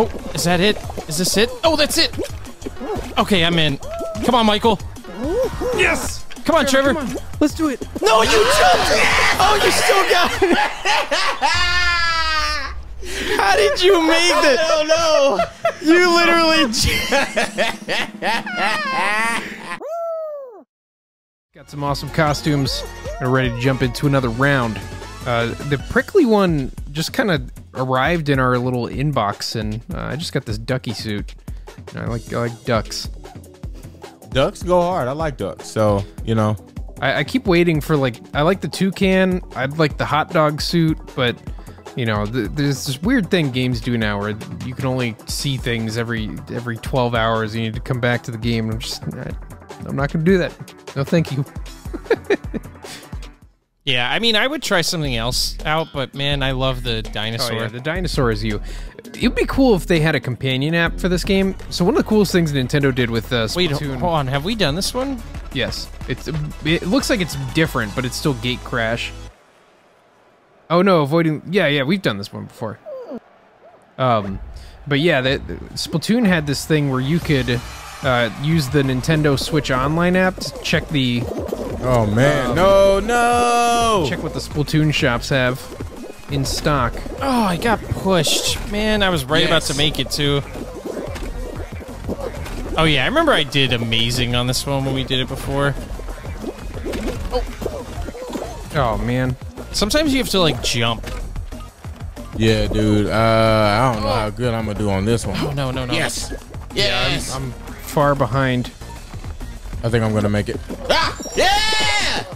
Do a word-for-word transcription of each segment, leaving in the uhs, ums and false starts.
Oh, is that it? Is this it? Oh, that's it. Okay, I'm in. Come on, Michael. Yes. Come on, Trevor. Trevor. Come on. Let's do it. No, you jumped. Oh, you still got it. How did you make it? I don't know. You literally. Got some awesome costumes. And ready to jump into another round. Uh, the prickly one just kind of arrived in our little inbox, and uh, I just got this ducky suit. And I like I like ducks. Ducks go hard. I like ducks. So you know, I, I keep waiting for like I like the toucan. I'd like the hot dog suit, but you know, th there's this weird thing games do now where you can only see things every every twelve hours. You need to come back to the game. I'm just I, I'm not gonna do that. No, thank you. Yeah, I mean, I would try something else out, but man, I love the dinosaur. Oh, yeah, the dinosaur is you. It'd be cool if they had a companion app for this game. So one of the coolest things Nintendo did with uh, Splatoon. Wait, hold on. Have we done this one? Yes. It's. It looks like it's different, but it's still Gate Crash. Oh no, avoiding. Yeah, yeah, we've done this one before. Um, but yeah, the, the Splatoon had this thing where you could uh, use the Nintendo Switch Online app to check the. Oh man, um, no, no! Check what the Splatoon shops have in stock. Oh, I got pushed. Man, I was right yes. about to make it too. Oh yeah, I remember I did amazing on this one when we did it before. Oh, oh man. Sometimes you have to like jump. Yeah, dude, uh, I don't know how good I'm gonna do on this one. Oh no, no, no. Yes! Yes! Yeah, I'm, I'm far behind. I think I'm gonna make it. Ah! Yeah!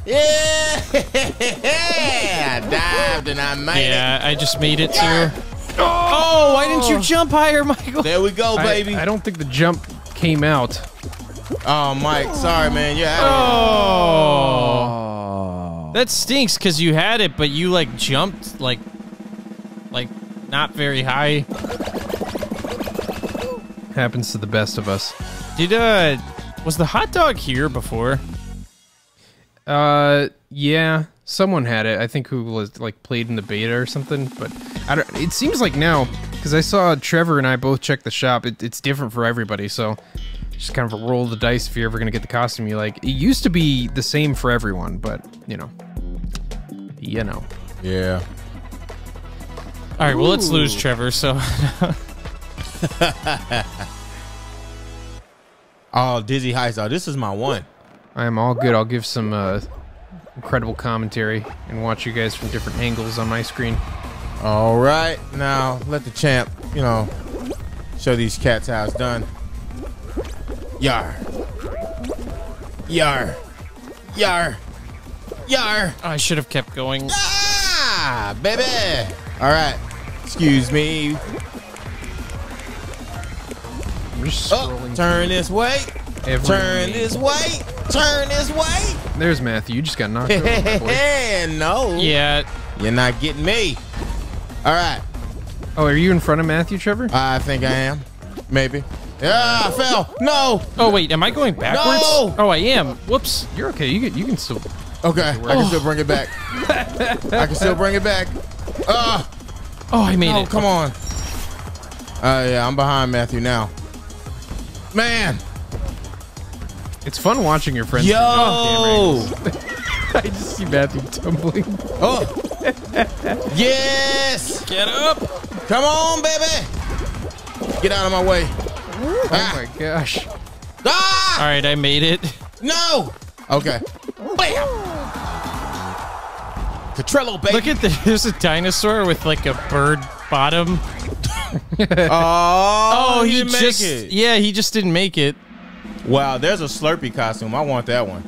Yeah! I dived and I made yeah, it. Yeah, I just made it too. Yeah. Oh, oh, why didn't you jump higher, Michael? There we go, baby. I, I don't think the jump came out. Oh, Mike, sorry, man. You're out. Oh. That stinks because you had it, but you like jumped like, like not very high. Happens to the best of us. Did uh. Was the hot dog here before? Uh, yeah, someone had it. I think who was like played in the beta or something. But I don't. It seems like now, because I saw Trevor and I both checked the shop. It, it's different for everybody, so just kind of a roll of the dice if you're ever gonna get the costume you like. It used to be the same for everyone, but you know, you know. Yeah. All right. Ooh. Well, let's lose Trevor. So. Oh, Dizzy Heist. Oh, this is my one. I am all good. I'll give some uh, incredible commentary and watch you guys from different angles on my screen. All right. Now, let the champ, you know, show these cats how it's done. Yar. Yar. Yar. Yar. Oh, I should have kept going. Ah, baby. All right. Excuse me. Oh, turn this way. Every turn game. this way. Turn this way. There's Matthew. You just got knocked over. No. Yeah. You're not getting me. All right. Oh, are you in front of Matthew, Trevor? I think I am. Maybe. Ah, I fell. No. Oh, wait. Am I going backwards? No. Oh, I am. Whoops. You're okay. You can, you can still. Okay. I can oh. still bring it back. I can still bring it back. Ah. Oh, I made no, it. Come on. Uh, yeah, I'm behind Matthew now. Man, it's fun watching your friends. Yo, I just see Matthew tumbling. Oh, yes, get up! Come on, baby, get out of my way! Oh ah. my gosh! Ah! All right, I made it. No. Okay. Bam. Cottrell, baby. Look at the. There's a dinosaur with like a bird bottom. oh, oh, he, he just make it. Yeah, he just didn't make it. Wow, there's a Slurpee costume. I want that one.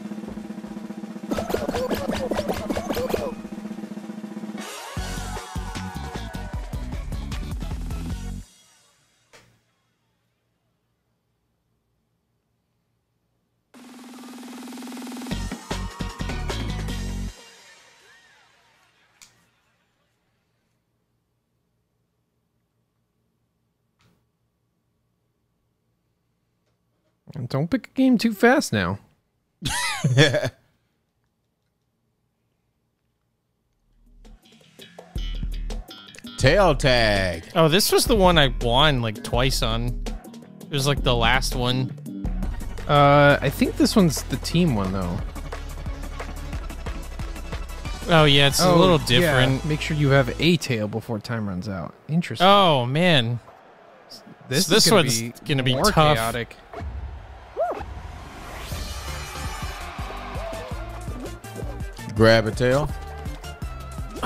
Don't pick a game too fast now. Yeah. tail tag. Oh, this was the one I won like twice on. It was like the last one. Uh, I think this one's the team one though. Oh yeah, it's oh, a little different. Yeah. Make sure you have a tail before time runs out. Interesting. Oh man, this so this gonna one's be gonna be more tough. Chaotic. Grab a tail.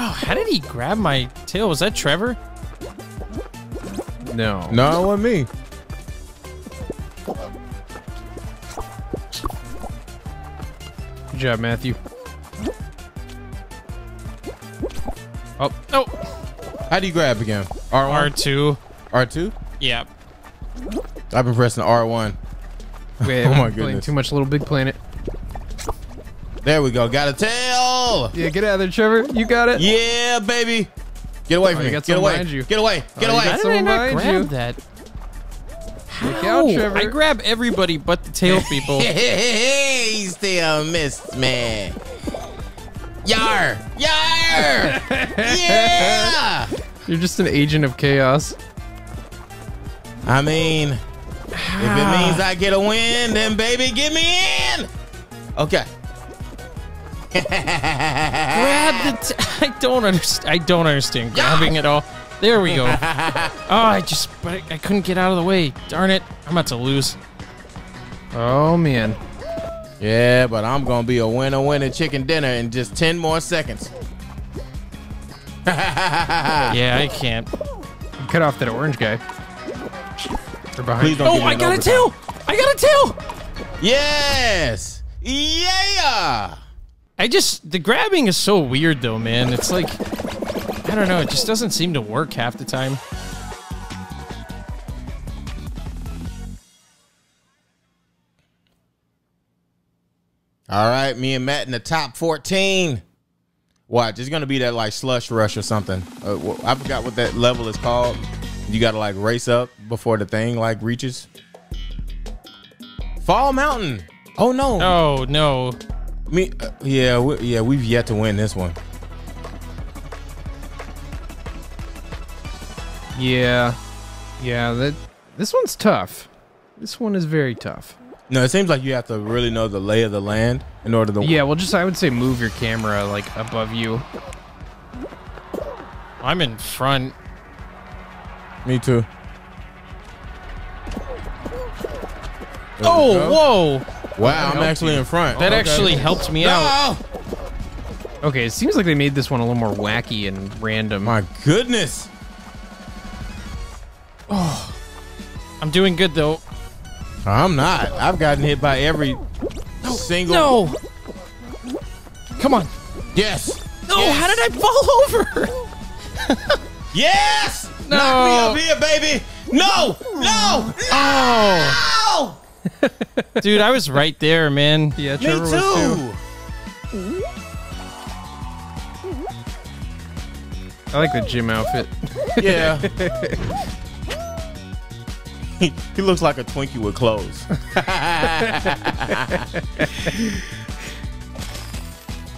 Oh, how did he grab my tail? Was that Trevor? No. No, it wasn't me. Good job, Matthew. Oh, no. Oh. How do you grab again? R one? R two. R two? Yeah. I've been pressing R one. Wait, oh, I'm my goodness. Too much Little Big Planet. There we go. Got a tail. Yeah, get out of there, Trevor. You got it. Yeah, baby. Get away from oh, me. Get away. You. Get away. Get oh, away. How did I not grab you. that? How? Out, Trevor. I grab everybody but the tail people. Hey, he's still missed, man. Yar. Yar. Yeah. You're just an agent of chaos. I mean, ah. if it means I get a win, then baby, get me in. Okay. Grab the t I don't understand. I don't understand grabbing at all. There we go. Oh, I just but I, I couldn't get out of the way. Darn it! I'm about to lose. Oh man. Yeah, but I'm gonna be a winner, winner chicken dinner in just ten more seconds. Yeah, I can't. Cut off that orange guy. They're behind. Oh, I got a tail! I got a tail! Yes! Yeah! I just, the grabbing is so weird though, man. It's like, I don't know. It just doesn't seem to work half the time. All right. Me and Matt in the top fourteen. Watch. It's going to be that like slush rush or something. Uh, I forgot what that level is called. You got to like race up before the thing like reaches. Fall Mountain. Oh no. Oh no. Me, uh, yeah, we, yeah, we've yet to win this one. Yeah, yeah, that this one's tough. This one is very tough. No, it seems like you have to really know the lay of the land in order to. Yeah, well, just I would say move your camera like above you. I'm in front. Me too. There oh, whoa. Wow, I'm actually you. in front. That okay. actually helped me no. out. Okay, it seems like they made this one a little more wacky and random. My goodness. Oh, I'm doing good, though. I'm not. I've gotten hit by every no. single... No. Come on. Yes. No, yes. How did I fall over? Yes. No. Knock me up here, baby. No. No. Oh. No. Dude, I was right there, man. Yeah, Trevor Me too. Was too. I like the gym outfit. Yeah. he, he looks like a Twinkie with clothes.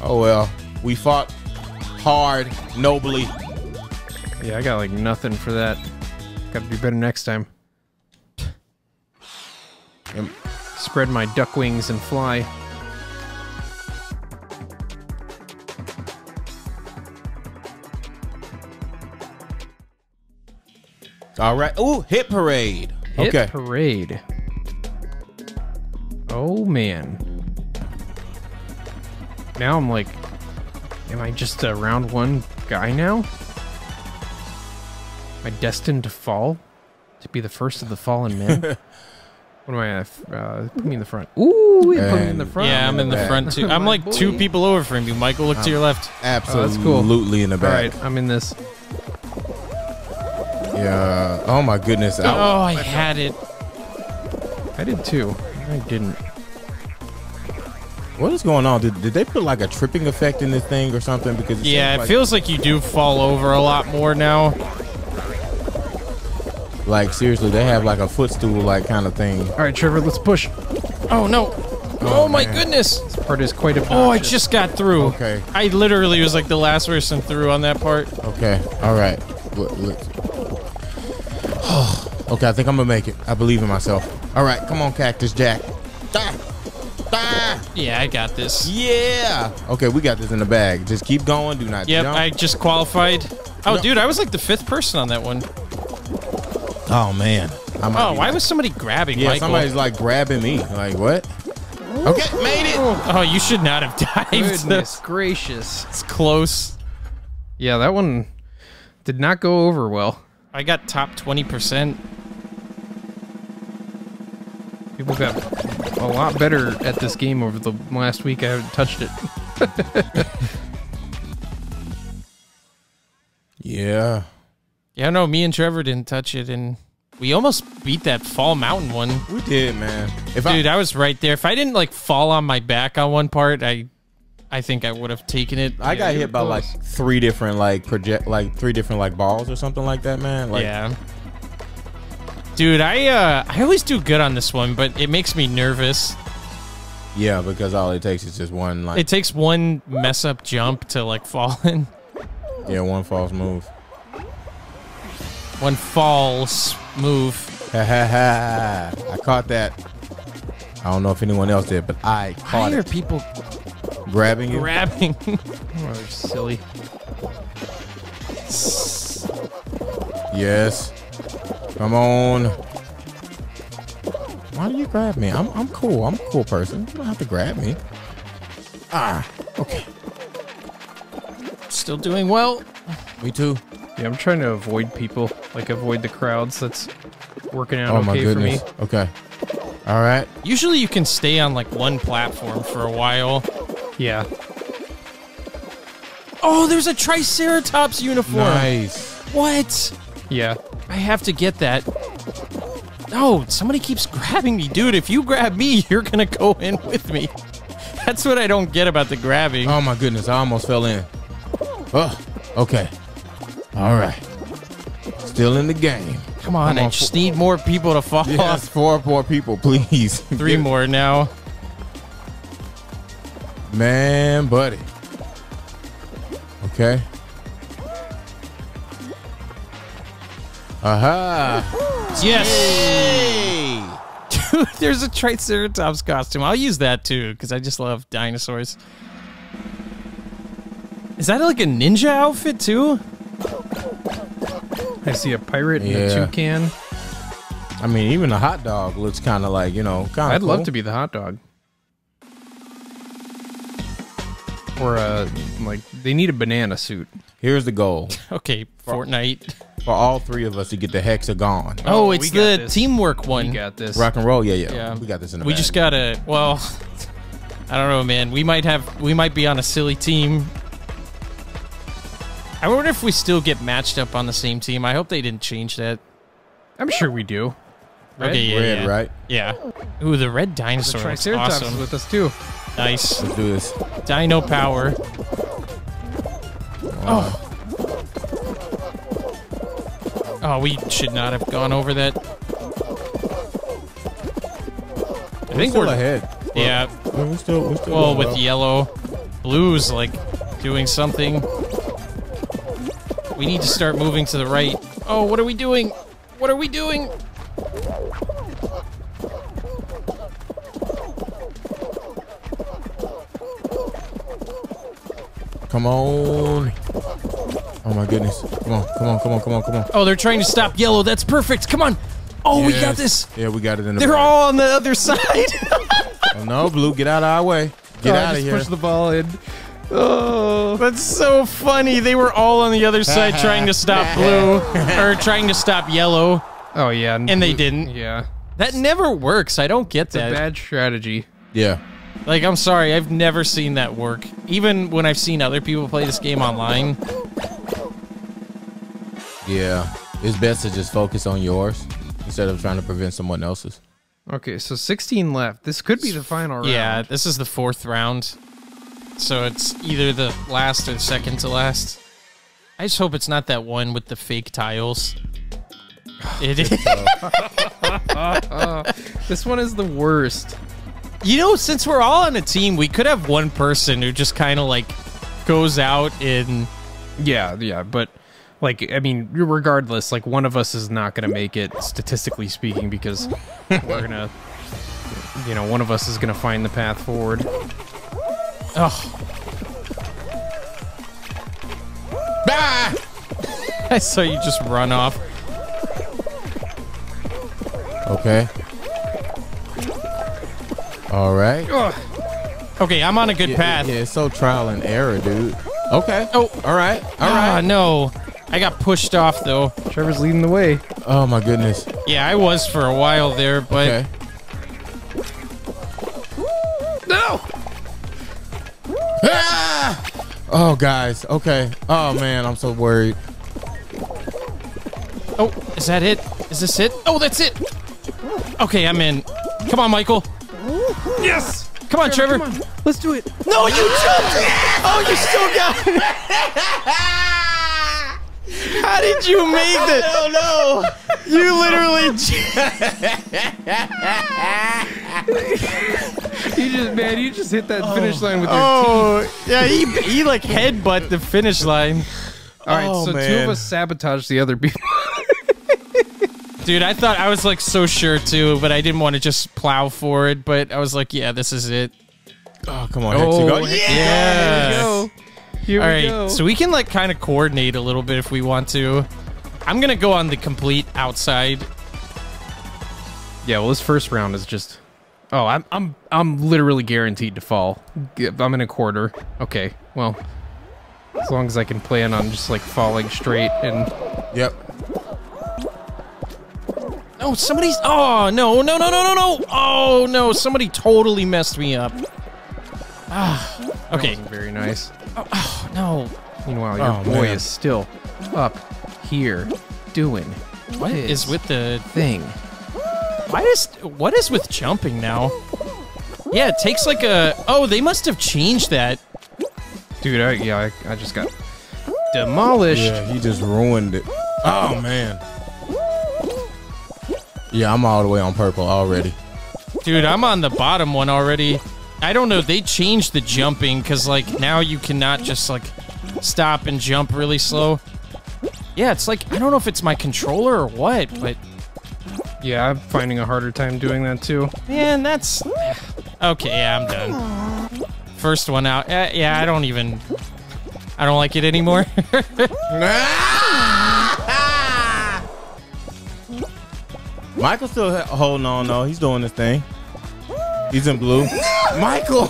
Oh, well. We fought hard, nobly. Yeah, I got like nothing for that. Gotta be better next time. And spread my duck wings and fly. All right. Ooh, hit parade. Hit okay. parade. Oh, man. Now I'm like, am I just a round one guy now? Am I destined to fall? To be the first of the fallen men? What am I at? Uh, put me in the front. Ooh, put me in the front. Yeah, I'm in the back. front too. I'm like boy. two people over from you. Michael, look I'm to your left. Absolutely, oh, that's cool. Absolutely in the back. All right, I'm in this. Yeah. Oh my goodness. Oh, oh I had it. I did too. I didn't. What is going on? Did, did they put like a tripping effect in this thing or something? Because it yeah, it like feels like you do fall over a lot more now. Like, seriously, they have like a footstool, like, kind of thing. All right, Trevor, let's push. Oh, no. Oh, oh my goodness. This part is quite obnoxious. Oh, I just got through. Okay. I literally was like the last person through on that part. Okay. All right. look, look. Okay, I think I'm gonna make it. I believe in myself. All right, come on, Cactus Jack. Die. Die. Yeah, I got this. Yeah. Okay, we got this in the bag. Just keep going. Do not yep, jump. Yep, I just qualified. Oh, no. Dude, I was like the fifth person on that one. Oh, man. Oh, why like... was somebody grabbing yeah, Michael? Somebody's like grabbing me. Like, what? Okay, made it. Oh, you should not have dived. Goodness gracious. It's close. Yeah, that one did not go over well. I got top twenty percent. People got a lot better at this game over the last week. I haven't touched it. Yeah. Yeah, no, me and Trevor didn't touch it, and we almost beat that Fall Mountain one. We did, man. If Dude, I, I was right there. If I didn't, like, fall on my back on one part, I... I think I would have taken it. I yeah, got hit by close. like three different like project like three different like balls or something like that, man. Like, yeah. Dude, I uh, I always do good on this one, but it makes me nervous. Yeah, because all it takes is just one. Like, it takes one mess up jump to like fall in. Yeah, one false move. One false move. Ha ha ha! I caught that. I don't know if anyone else did, but I caught Why are it. people. Grabbing you? Grabbing. Oh, silly. Yes. Come on. Why do you grab me? I'm, I'm cool. I'm a cool person. You don't have to grab me. Ah, okay. Still doing well. Me too. Yeah, I'm trying to avoid people. Like, avoid the crowds. That's working out oh, okay for me. Okay. All right. Usually you can stay on, like, one platform for a while. Yeah. Oh, there's a Triceratops uniform. Nice. What? Yeah. I have to get that. No, somebody keeps grabbing me. Dude, if you grab me, you're going to go in with me. That's what I don't get about the grabbing. Oh, my goodness. I almost fell in. Oh, okay. All right. Still in the game. Come on. Come on I just need more people to fall. Yes, four more people, please. Three more now. Man, buddy. Okay. Aha. Yes. Yay. Dude, there's a Triceratops costume. I'll use that too, because I just love dinosaurs. Is that like a ninja outfit too? I see a pirate and yeah. a toucan. I mean, even the hot dog looks kind of like, you know, kind of I'd cool. love to be the hot dog. Or uh, like they need a banana suit. Here's the goal. Okay, Fortnite. For all three of us to get the hexagon. Oh, oh it's the this. teamwork one. We got this. Rock and roll, yeah, yeah. yeah. We got this in the We bag. just gotta. Well, I don't know, man. We might have. We might be on a silly team. I wonder if we still get matched up on the same team. I hope they didn't change that. I'm sure we do. Red, okay, yeah, red yeah. right? Yeah. Ooh, the red dinosaur. The Triceratops awesome. with us too. Nice. Let's do this. Dino power. Oh. Oh, we should not have gone over that. I we're think still we're ahead. Yeah. We're still, we're still well, with well. yellow, blue's like doing something. We need to start moving to the right. Oh, what are we doing? What are we doing? Come on. Oh, my goodness. Come on, come on, come on, come on, come on. Oh, they're trying to stop yellow. That's perfect. Come on. Oh, yes. We got this. Yeah, we got it in the They're ball. all on the other side. Oh, no, blue, get out of our way. Get oh, out of here. Push the ball in. Oh, that's so funny. They were all on the other side trying to stop blue or trying to stop yellow. Oh, yeah. And blue, they didn't. Yeah. That never works. I don't get it's that. It's a bad strategy. Yeah. Like, I'm sorry, I've never seen that work. Even when I've seen other people play this game online. Yeah, it's best to just focus on yours instead of trying to prevent someone else's. Okay, so sixteen left. This could be the final round. Yeah, this is the fourth round. So it's either the last or second to last. I just hope it's not that one with the fake tiles. It is. This one is the worst. You know, since we're all on a team, we could have one person who just kind of like goes out and yeah, yeah. But Like, I mean, regardless, like, one of us is not going to make it, statistically speaking, because we're going to, you know, one of us is going to find the path forward. Oh. Ah! I saw you just run off. Okay. All right. Ugh. Okay, I'm on a good yeah, path. Yeah, it's so trial and error, dude. Okay. Oh, all right. All ah, right. No. I got pushed off, though. Trevor's leading the way. Oh, my goodness. Yeah, I was for a while there, but... Okay. No! Ah! Oh, guys. Okay. Oh, man, I'm so worried. Oh, is that it? Is this it? Oh, that's it! Okay, I'm in. Come on, Michael. Yes! Come on, Trevor. Trevor. Come on. Let's do it. No, you jumped! Oh, you still got it! How did you make it? I don't know. You literally You just man, you just hit that oh. finish line with your oh. teeth. Oh, yeah, he he like headbutt the finish line. All right, oh, so man. two of us sabotaged the other people. Dude, I thought I was like so sure too, but I didn't want to just plow forward, but I was like, yeah, this is it. Oh, come on. Oh, go. Yeah. yeah. Here we go. Here All right, go. so we can like kind of coordinate a little bit if we want to. I'm gonna go on the complete outside. Yeah, well, this first round is just. Oh, I'm I'm I'm literally guaranteed to fall. I'm in a quarter. Okay, well, as long as I can plan on just like falling straight and. Yep. Oh, somebody's. Oh no no no no no no! Oh no! Somebody totally messed me up. Ah. Okay. That wasn't very nice. Oh, oh, no. Meanwhile, your oh, boy man. is still up here doing what is with the thing. Why is what is with jumping now? Yeah, it takes like a. Oh, they must have changed that. Dude, I, yeah, I, I just got demolished. Yeah, you just ruined it. Oh man. Yeah, I'm all the way on purple already. Dude, I'm on the bottom one already. I don't know. They changed the jumping because, like, now you cannot just, like, stop and jump really slow. Yeah, it's like, I don't know if it's my controller or what, but... Yeah, I'm finding a harder time doing that, too. Man, that's... Okay, yeah, I'm done. First one out. Uh, yeah, I don't even... I don't like it anymore. Michael's still holding on, though. He's doing his thing. He's in blue. Michael!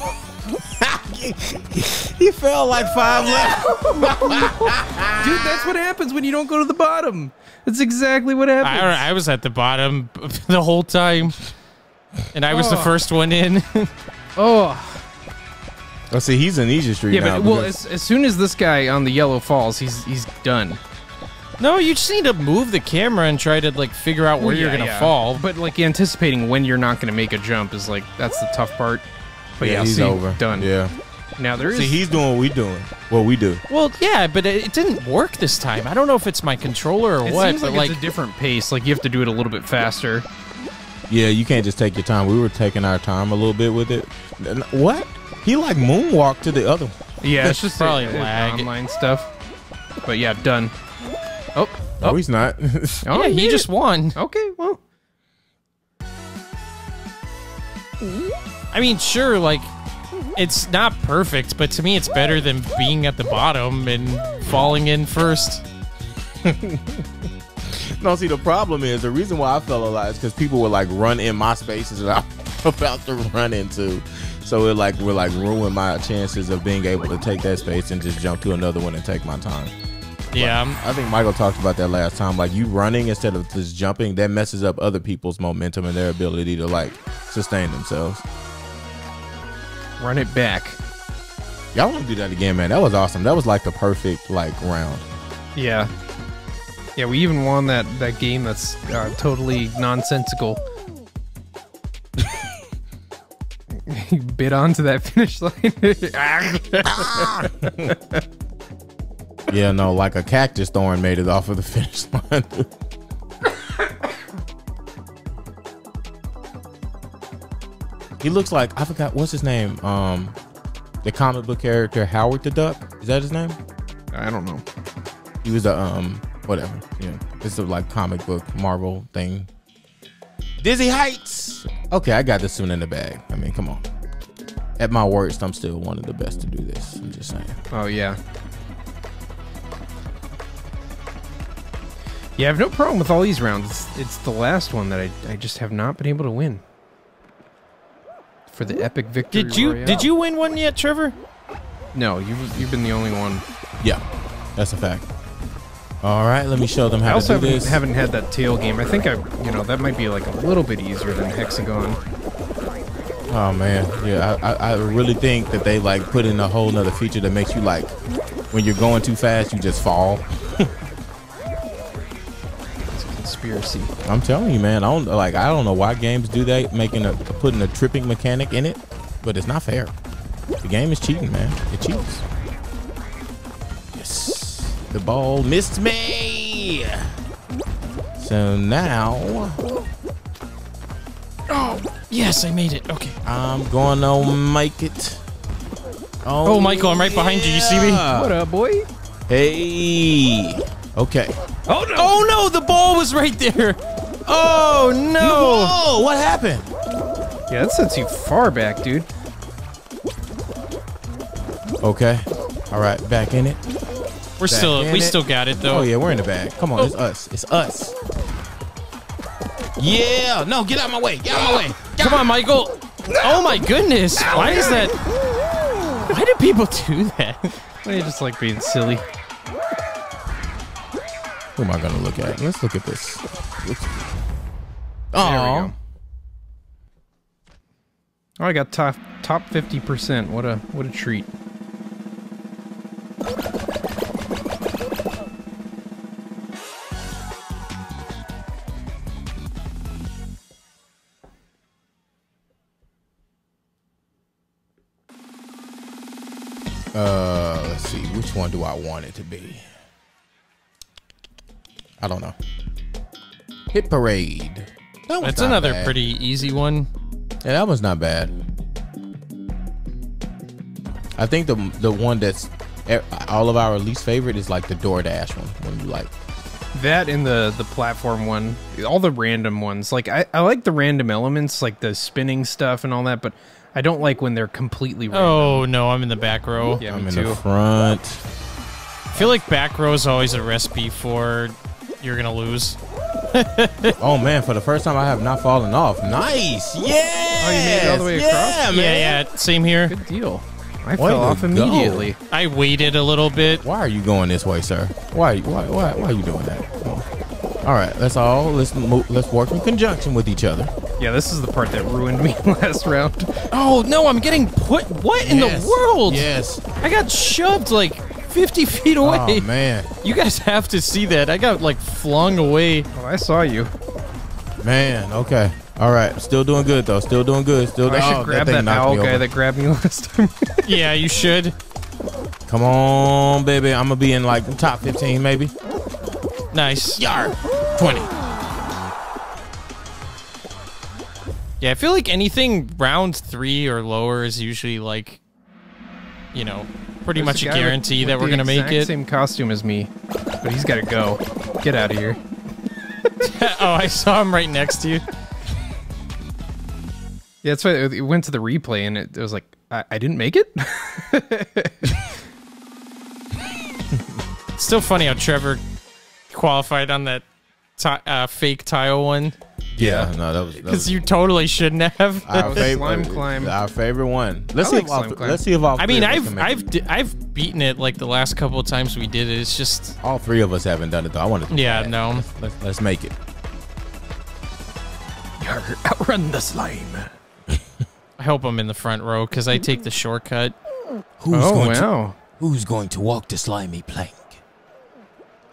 He fell like five levels. Dude, that's what happens when you don't go to the bottom. That's exactly what happens. I, I was at the bottom the whole time. And I was oh. the first one in. oh. I see, he's in Easy Street yeah, now. But, well, as, as soon as this guy on the yellow falls, he's he's done. No, you just need to move the camera and try to, like, figure out where yeah, you're going to yeah. fall. But, like, anticipating when you're not going to make a jump is, like, that's the tough part. But, yeah, yeah he's see, over. Done. Yeah. Now, there is... See, he's doing what we doing. What we do. Well, yeah, but it, it didn't work this time. I don't know if it's my controller or it what. Seems but, like, like, it's a different pace. Like, you have to do it a little bit faster. Yeah, you can't just take your time. We were taking our time a little bit with it. What? He, like, moonwalked to the other one. Yeah, it's just probably it, lag. Online stuff. But, yeah, done. Oh, no, oh, he's not. oh, yeah, he, he just won. Okay, well. I mean, sure, like, it's not perfect, but to me it's better than being at the bottom and falling in first. No, see, the problem is, the reason why I fell a lot is because people would, like, run in my spaces that I'm about to run into. So it, like, would, like, ruin my chances of being able to take that space and just jump to another one and take my time. Yeah, like, I think Michael talked about that last time. Like, you running instead of just jumping, that messes up other people's momentum and their ability to, like, sustain themselves. Run it back. Y'all want to do that again, man. That was awesome. That was, like, the perfect, like, round. Yeah. Yeah, we even won that, that game that's uh, totally nonsensical. You bit onto that finish line. Yeah, no, like a cactus thorn made it off of the finish line. He looks like, I forgot, what's his name? Um, the comic book character Howard the Duck. Is that his name? I don't know. He was a um, whatever. Yeah, it's a like comic book Marvel thing. Dizzy Heights. Okay, I got this one in the bag. I mean, come on. At my worst, I'm still one of the best to do this. I'm just saying. Oh yeah. Yeah, I have no problem with all these rounds. It's, it's the last one that I, I just have not been able to win. For the epic victory. Did you Royale. Did you win one yet, Trevor? No, you've you've been the only one. Yeah, that's a fact. All right, let me show them how I also to do haven't, this. haven't had that tail game. I think I, you know, that might be like a little bit easier than Hexagon. Oh man, yeah, I, I really think that they like put in a whole nother feature that makes you like, when you're going too fast, you just fall. Conspiracy. I'm telling you, man. I don't like. I don't know why games do that, making a putting a tripping mechanic in it, but it's not fair. The game is cheating, man. It cheats. Yes, the ball missed me. So now, oh yes, I made it. Okay, I'm gonna make it. Oh, oh Michael, I'm right yeah. behind you. You see me? What up, boy? Hey. Okay. Oh no! Oh no! The ball was right there. Oh no! Whoa! What happened? Yeah, that sets you far back, dude. Okay. All right, back in it. We're back still. We it. still got it though. Oh yeah, we're in the bag. Come on, oh. it's us. It's us. Yeah! No, get out of my way! Get out of my way! Come on, Michael! No. Oh my goodness! No. Why is that? Why do people do that? They just like being silly. Who am I gonna look at? Let's look at this. Oh, oh, I got top top fifty percent. What a what a treat. Uh, let's see. Which one do I want it to be? I don't know. Hit Parade. That That's another bad. pretty easy one. Yeah, that one's not bad. I think the the one that's all of our least favorite is like the DoorDash one. One you like. That and the the platform one. All the random ones. Like I I like the random elements, like the spinning stuff and all that, but I don't like when they're completely random. Oh no, I'm in the back row. Yeah, I'm me in too. the front. I feel like back row is always a recipe for. You're gonna lose. Oh man! For the first time, I have not fallen off. Nice, yeah. Oh, you made it all the way across. Yeah, man. Yeah, yeah. Same here. Good deal. I Why fell off immediately. Go? I waited a little bit. Why are you going this way, sir? Why? Why? Why? Why are you doing that? Oh. All right, that's all. Let's move, let's work in conjunction with each other. Yeah, this is the part that ruined me last round. Oh no! I'm getting put. What yes. in the world? Yes. I got shoved like. fifty feet away. Oh, man. You guys have to see that. I got, like, flung away. Oh, I saw you. Man, okay. All right. Still doing good, though. Still doing good. Still. Oh, I should oh, grab that, that owl guy over. that grabbed me last time. Yeah, you should. Come on, baby. I'm going to be in, like, the top fifteen, maybe. Nice. Yar. twenty. Yeah, I feel like anything round three or lower is usually, like, you know... Pretty There's much a, a guarantee with, that with we're gonna make it. Same costume as me, but he's gotta go. Get out of here. Oh, I saw him right next to you. Yeah, that's why it went to the replay, and it, it was like I, I didn't make it. It's still funny how Trevor qualified on that uh, fake tile one. Yeah, yeah, no, that was because you totally shouldn't have. Our favorite, climb. Our favorite one. Let's I see. Like if all, let's see if all. I mean, I've I've I've beaten it like the last couple of times we did it. It's just all three of us haven't done it though. I want to. Yeah, that. no. Let's, let's, let's make it. Outrun the slime. I hope I'm in the front row because I take the shortcut. Who's oh going wow! To, who's going to walk the slimy plank?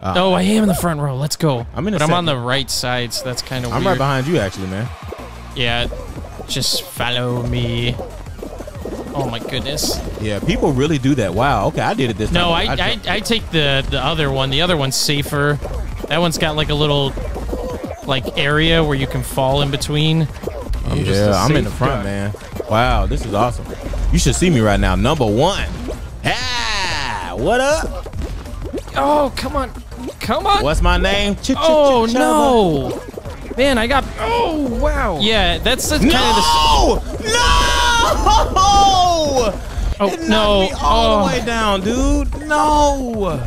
Uh, oh, I am in the front row. Let's go. I'm in a but second. I'm on the right side, so that's kind of weird. I'm right behind you, actually, man. Yeah, just follow me. Oh, my goodness. Yeah, people really do that. Wow. Okay, I did it this no, time. No, I, I, I, I take the, the other one. The other one's safer. That one's got, like, a little, like, area where you can fall in between. I'm yeah, just I'm in the front, guy. man. Wow, this is awesome. You should see me right now. Number one. Ah, what up? Oh, come on. come on. What's my name? Ch oh, ch no. Man, I got... Oh, wow. Yeah, that's just no! kind of the... No! No! Oh, it no. Me all oh. the way down, dude. No.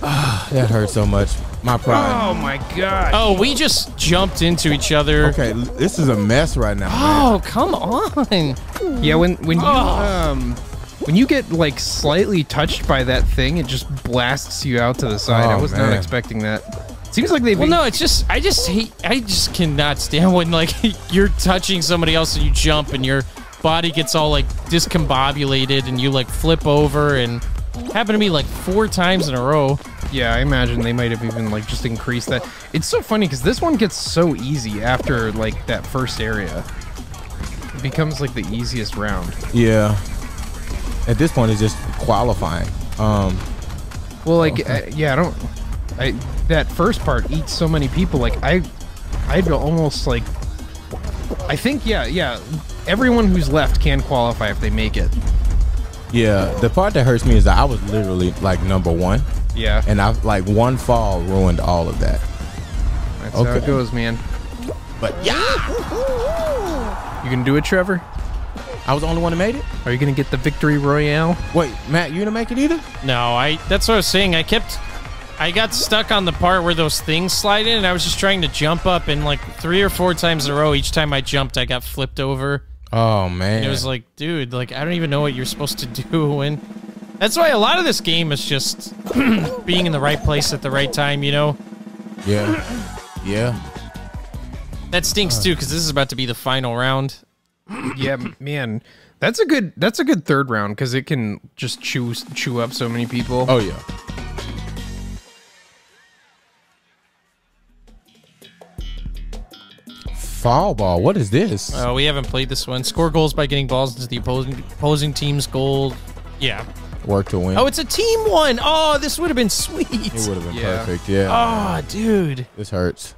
That hurt so much. My pride. Oh, my God. Oh, we just jumped into each other. Okay, this is a mess right now. Oh, man. Come on. Yeah, when, when oh. you... um. When you get like slightly touched by that thing, it just blasts you out to the side. Oh, I was man. not expecting that. Seems like they. Well, no, it's just I just hate. I just cannot stand when like you're touching somebody else and you jump and your body gets all like discombobulated and you like flip over and happened to me like four times in a row. Yeah, I imagine they might have even like just increased that. It's so funny because this one gets so easy after like that first area. It becomes like the easiest round. Yeah. At this point, it's just qualifying. Um, well, like, I, yeah, I don't. I that first part eats so many people. Like, I, I'd almost like. I think, yeah, yeah. Everyone who's left can qualify if they make it. Yeah, the part that hurts me is that I was literally like number one. Yeah. And I like one fall ruined all of that. That's okay. how it goes, man. But yeah, you can do it, Trevor. I was the only one who made it. Are you gonna get the victory royale? Wait, Matt, you gonna make it either? No, I. That's what I was saying. I kept, I got stuck on the part where those things slide in, and I was just trying to jump up, and like three or four times in a row, each time I jumped, I got flipped over. Oh man! And it was like, dude, like I don't even know what you're supposed to do, and that's why a lot of this game is just being in the right place at the right time, you know? Yeah. Yeah. That stinks too, because this is about to be the final round. Yeah, man, that's a good that's a good third round because it can just chew chew up so many people. Oh yeah. Foul ball. What is this? Oh, uh, we haven't played this one. Score goals by getting balls into the opposing opposing team's goal. Yeah. Work to win. Oh, it's a team one. Oh, this would have been sweet. It would have been yeah. perfect. Yeah. Oh, dude. This hurts.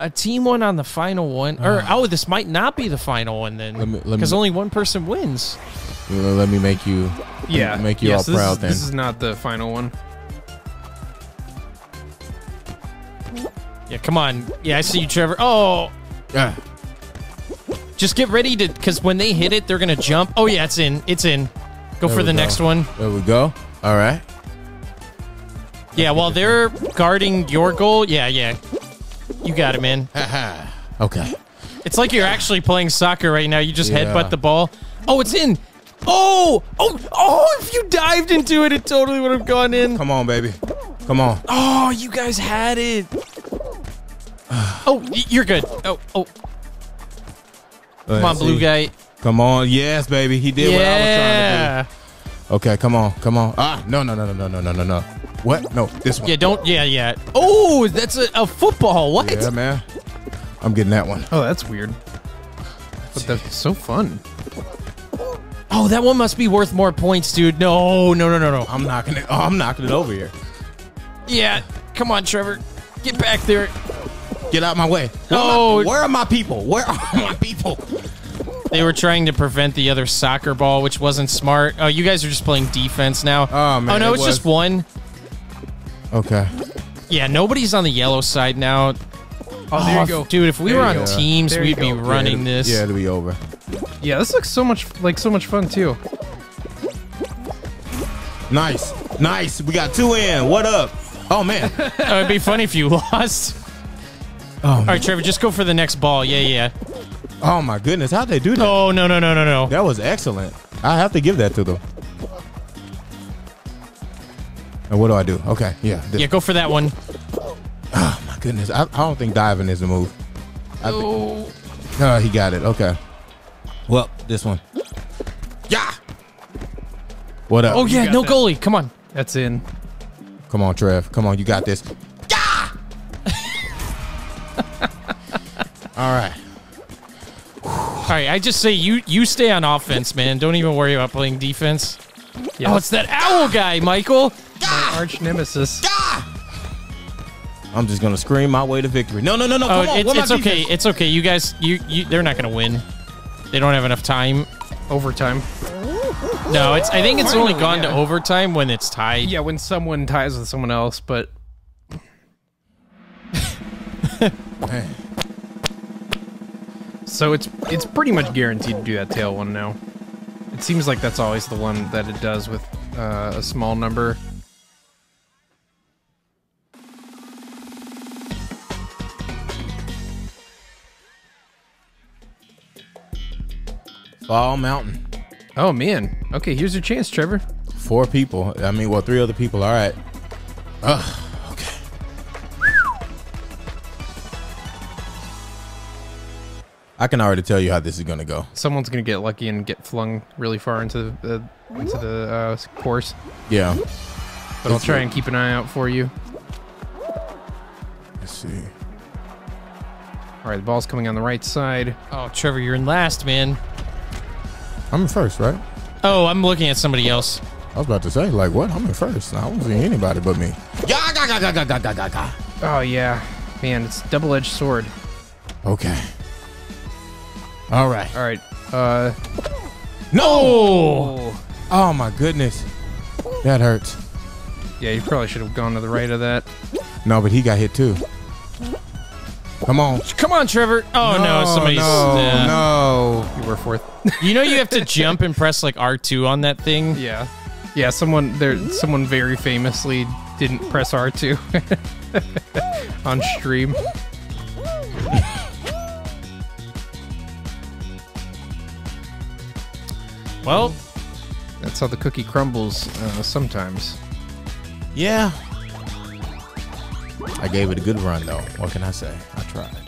A team one on the final one, or uh, oh, this might not be the final one then, because only one person wins. Let me make you, yeah, make you yeah, all so proud. This is, then this is not the final one. Yeah, come on. Yeah, I see you, Trevor. Oh, yeah. Just get ready to, because when they hit it, they're gonna jump. Oh yeah, it's in. It's in. Go there for the go. next one. There we go. All right. Yeah, while they're guarding your goal. Yeah, yeah. You got it, man. Okay. It's like you're actually playing soccer right now. You just yeah. headbutt the ball. Oh, it's in. Oh, oh, oh, if you dived into it, it totally would have gone in. Come on, baby. Come on. Oh, you guys had it. Oh, you're good. Oh, oh. Let's come on, see. Blue guy. Come on. Yes, baby. He did yeah. what I was trying to do. Okay, come on, come on. Ah, no, no, no, no, no, no, no, no. What? No, this one. Yeah, don't. Yeah, yeah. Oh, that's a, a football. What? Yeah, man. I'm getting that one. Oh, that's weird. But that's so fun. Oh, that one must be worth more points, dude. No, no, no, no, no. I'm knocking it. Oh, I'm knocking it over here. Yeah, come on, Trevor. Get back there. Get out of my way. Where oh, am I, where are my people? Where are my people? They were trying to prevent the other soccer ball, which wasn't smart. Oh, you guys are just playing defense now. Oh, man. Oh, no, it it's was. just one. Okay. Yeah, nobody's on the yellow side now. Oh, oh there you go. Dude, if we there were on go. teams, there we'd be go. running yeah, this. Yeah, it'll be over. Yeah, this looks so much like so much fun, too. Nice. Nice. We got two in. What up? Oh, man. Oh, it'd be funny if you lost. Oh, all right, Trevor, just go for the next ball. Yeah, yeah. Oh, my goodness. How'd they do that? Oh, no, no, no, no, no. That was excellent. I have to give that to them. And what do I do? Okay, yeah. This. Yeah, go for that one. Oh, my goodness. I, I don't think diving is the move. I oh. oh, he got it. Okay. Well, this one. Yeah. What up? Oh, yeah, no that. goalie. Come on. That's in. Come on, Trev. Come on, you got this. Yeah. All right. All right, I just say you you stay on offense, man. Don't even worry about playing defense. Yes. Oh, it's that owl guy, Michael. Ah! My arch nemesis. Ah! I'm just gonna scream my way to victory. No, no, no, no. Oh, come it's, on. it's okay. Defense? It's okay. You guys, you, you they're not gonna win. They don't have enough time. Overtime. No, it's. I think it's Finally, only gone yeah. to overtime when it's tied. Yeah, when someone ties with someone else, but Hey. So it's it's pretty much guaranteed to do that tail one now. It seems like that's always the one that it does with uh, a small number. Fall Mountain. Oh man. Okay, here's your chance, Trevor. Four people. I mean, well, three other people. All right. Ugh. Okay. I can already tell you how this is gonna go. Someone's gonna get lucky and get flung really far into the uh, into the uh, course. Yeah. But I'll try and keep an eye out for you. Let's see. All right, the ball's coming on the right side. Oh, Trevor, you're in last, man. I'm in first, right? Oh, I'm looking at somebody else. I was about to say, like, what? I'm in first. I won't see anybody but me. Oh, yeah. Man, it's a double-edged sword. Okay. All right. All right. Uh, no! Oh. Oh, my goodness. That hurts. Yeah, you probably should have gone to the right of that. No, but he got hit, too. Come on. Come on, Trevor. Oh, no. no somebody's. No, yeah. no. You were fourth. You know you have to jump and press like R two on that thing? Yeah. Yeah, someone there. Someone very famously didn't press R two on stream. Well, that's how the cookie crumbles uh, sometimes. Yeah. I gave it a good run, though. What can I say? I tried.